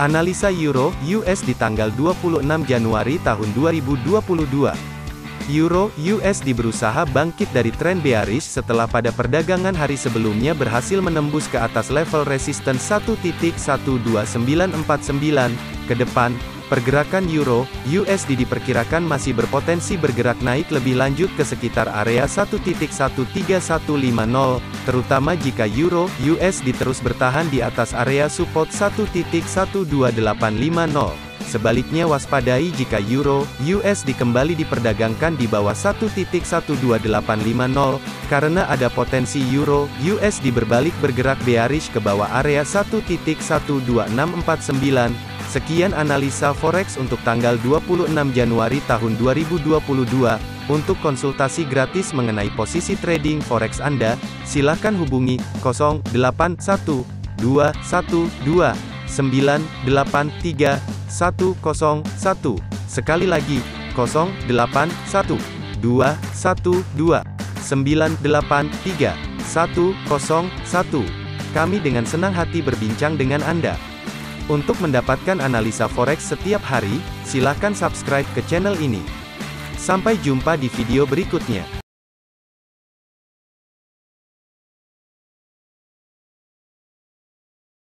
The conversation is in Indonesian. Analisa Euro USD tanggal 26 Januari tahun 2022. Euro USD berusaha bangkit dari tren bearish setelah pada perdagangan hari sebelumnya berhasil menembus ke atas level resisten 1.12949. Ke depan, pergerakan Euro USD diperkirakan masih berpotensi bergerak naik lebih lanjut ke sekitar area 1.13150. Terutama jika Euro USD terus bertahan di atas area support 1.12850. Sebaliknya waspadai jika Euro USD kembali diperdagangkan di bawah 1.12850 karena ada potensi Euro USD berbalik bergerak bearish ke bawah area 1.12649. Sekian analisa forex untuk tanggal 26 Januari tahun 2022. Untuk konsultasi gratis mengenai posisi trading forex Anda, silakan hubungi 081212983101. Sekali lagi, 081212983101. Kami dengan senang hati berbincang dengan Anda. Untuk mendapatkan analisa forex setiap hari, silakan subscribe ke channel ini. Sampai jumpa di video berikutnya.